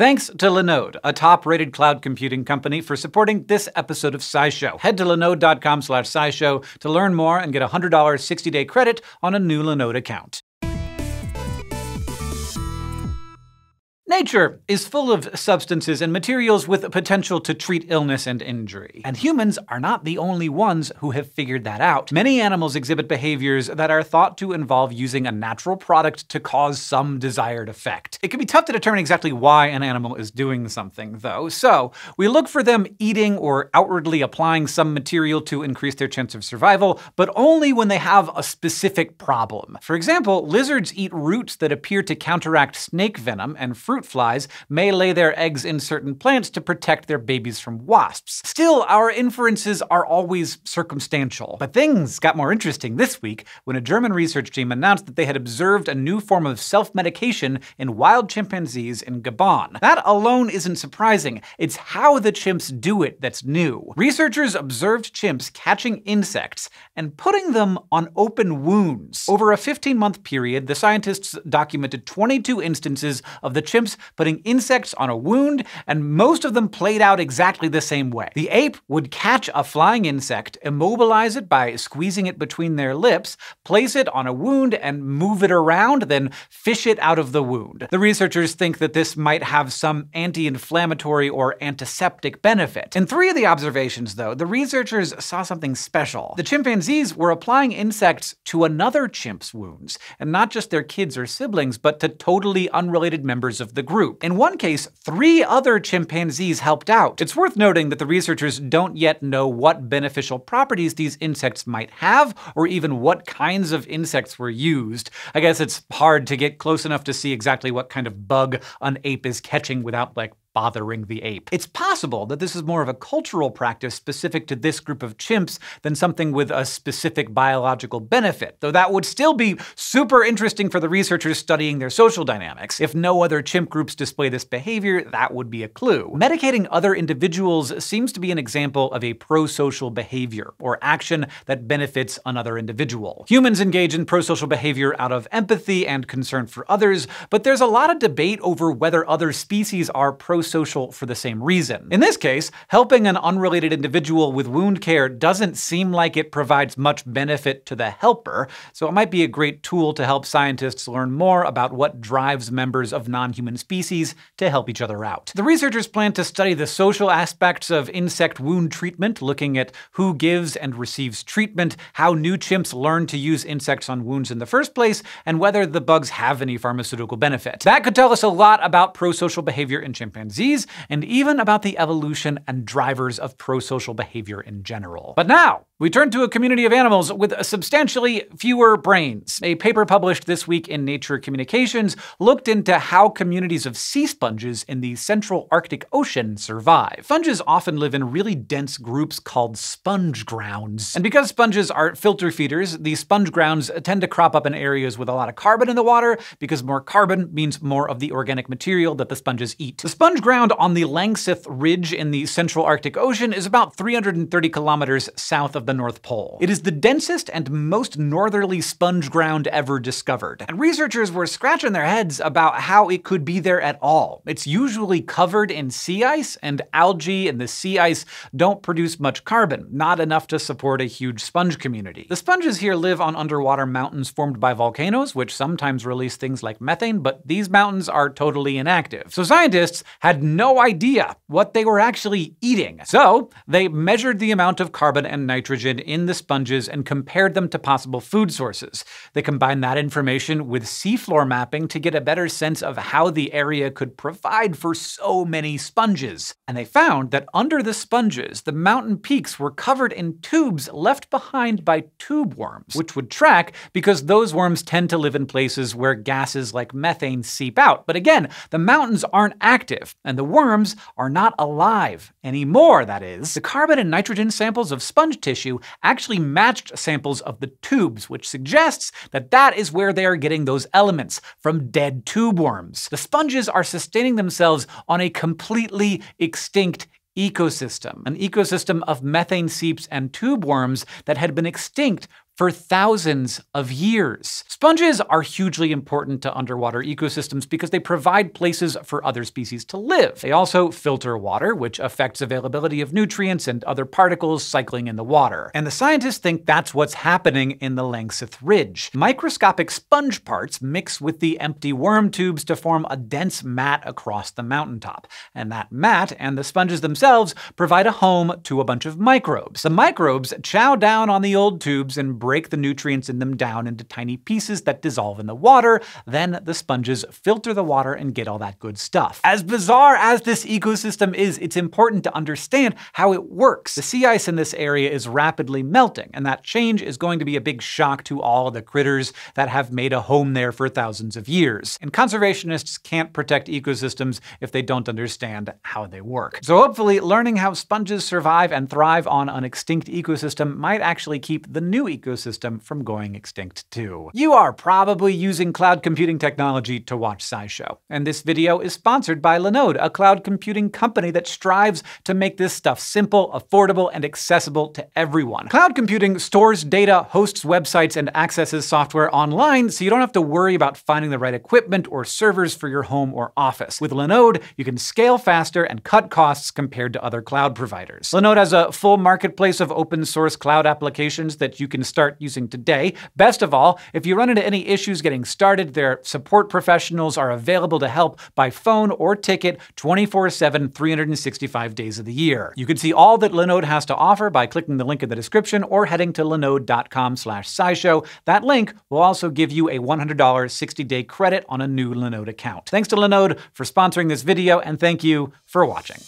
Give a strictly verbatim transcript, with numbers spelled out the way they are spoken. Thanks to Linode, a top-rated cloud computing company, for supporting this episode of SciShow. Head to linode.com slash SciShow to learn more and get a one hundred dollars sixty-day credit on a new Linode account. Nature is full of substances and materials with the potential to treat illness and injury. And humans are not the only ones who have figured that out. Many animals exhibit behaviors that are thought to involve using a natural product to cause some desired effect. It can be tough to determine exactly why an animal is doing something, though, so we look for them eating or outwardly applying some material to increase their chance of survival, but only when they have a specific problem. For example, lizards eat roots that appear to counteract snake venom, and fruit flies may lay their eggs in certain plants to protect their babies from wasps. Still, our inferences are always circumstantial. But things got more interesting this week when a German research team announced that they had observed a new form of self-medication in wild chimpanzees in Gabon. That alone isn't surprising. It's how the chimps do it that's new. Researchers observed chimps catching insects and putting them on open wounds. Over a fifteen-month period, the scientists documented twenty-two instances of the chimps putting insects on a wound, and most of them played out exactly the same way. The ape would catch a flying insect, immobilize it by squeezing it between their lips, place it on a wound, and move it around, then fish it out of the wound. The researchers think that this might have some anti-inflammatory or antiseptic benefit. In three of the observations, though, the researchers saw something special. The chimpanzees were applying insects to another chimp's wounds, and not just their kids or siblings, but to totally unrelated members of the group. In one case, three other chimpanzees helped out. It's worth noting that the researchers don't yet know what beneficial properties these insects might have, or even what kinds of insects were used. I guess it's hard to get close enough to see exactly what kind of bug an ape is catching without, like, bothering the ape. It's possible that this is more of a cultural practice specific to this group of chimps than something with a specific biological benefit, though that would still be super interesting for the researchers studying their social dynamics. If no other chimp groups display this behavior, that would be a clue. Medicating other individuals seems to be an example of a prosocial behavior, or action that benefits another individual. Humans engage in prosocial behavior out of empathy and concern for others, but there's a lot of debate over whether other species are prosocial social for the same reason. In this case, helping an unrelated individual with wound care doesn't seem like it provides much benefit to the helper, so it might be a great tool to help scientists learn more about what drives members of non-human species to help each other out. The researchers plan to study the social aspects of insect wound treatment, looking at who gives and receives treatment, how new chimps learn to use insects on wounds in the first place, and whether the bugs have any pharmaceutical benefit. That could tell us a lot about prosocial behavior in chimpanzees, and even about the evolution and drivers of prosocial behavior in general. But now, we turn to a community of animals with substantially fewer brains. A paper published this week in Nature Communications looked into how communities of sea sponges in the central Arctic Ocean survive. Sponges often live in really dense groups called sponge grounds. And because sponges are filter feeders, the sponge grounds tend to crop up in areas with a lot of carbon in the water, because more carbon means more of the organic material that the sponges eat. The sponge ground on the Langseth Ridge in the central Arctic Ocean is about three hundred thirty kilometers south of the The North Pole. It is the densest and most northerly sponge ground ever discovered, and researchers were scratching their heads about how it could be there at all. It's usually covered in sea ice, and algae and the sea ice don't produce much carbon, not enough to support a huge sponge community. The sponges here live on underwater mountains formed by volcanoes, which sometimes release things like methane, but these mountains are totally inactive. So scientists had no idea what they were actually eating. So they measured the amount of carbon and nitrogen in the sponges and compared them to possible food sources. They combined that information with seafloor mapping to get a better sense of how the area could provide for so many sponges. And they found that under the sponges, the mountain peaks were covered in tubes left behind by tube worms, which would track because those worms tend to live in places where gases like methane seep out. But again, the mountains aren't active, and the worms are not alive anymore, that is. The carbon and nitrogen samples of sponge tissue actually matched samples of the tubes, which suggests that that is where they are getting those elements, from dead tube worms. The sponges are sustaining themselves on a completely extinct ecosystem, an ecosystem of methane seeps and tube worms that had been extinct for thousands of years. Sponges are hugely important to underwater ecosystems because they provide places for other species to live. They also filter water, which affects availability of nutrients and other particles cycling in the water. And the scientists think that's what's happening in the Langseth Ridge. Microscopic sponge parts mix with the empty worm tubes to form a dense mat across the mountaintop. And that mat and the sponges themselves provide a home to a bunch of microbes. The microbes chow down on the old tubes and break the nutrients in them down into tiny pieces that dissolve in the water. Then the sponges filter the water and get all that good stuff. As bizarre as this ecosystem is, it's important to understand how it works. The sea ice in this area is rapidly melting, and that change is going to be a big shock to all the critters that have made a home there for thousands of years. And conservationists can't protect ecosystems if they don't understand how they work. So hopefully, learning how sponges survive and thrive on an extinct ecosystem might actually keep the new ecosystem from going extinct too. You are probably using cloud computing technology to watch SciShow, and this video is sponsored by Linode, a cloud computing company that strives to make this stuff simple, affordable, and accessible to everyone. Cloud computing stores data, hosts websites, and accesses software online, so you don't have to worry about finding the right equipment or servers for your home or office. With Linode, you can scale faster and cut costs compared to other cloud providers. Linode has a full marketplace of open source cloud applications that you can start using today. Best of all, if you run into any issues getting started, their support professionals are available to help by phone or ticket twenty-four seven, three hundred sixty-five days of the year. You can see all that Linode has to offer by clicking the link in the description or heading to linode dot com slash scishow. That link will also give you a one hundred dollar sixty day credit on a new Linode account. Thanks to Linode for sponsoring this video, and thank you for watching.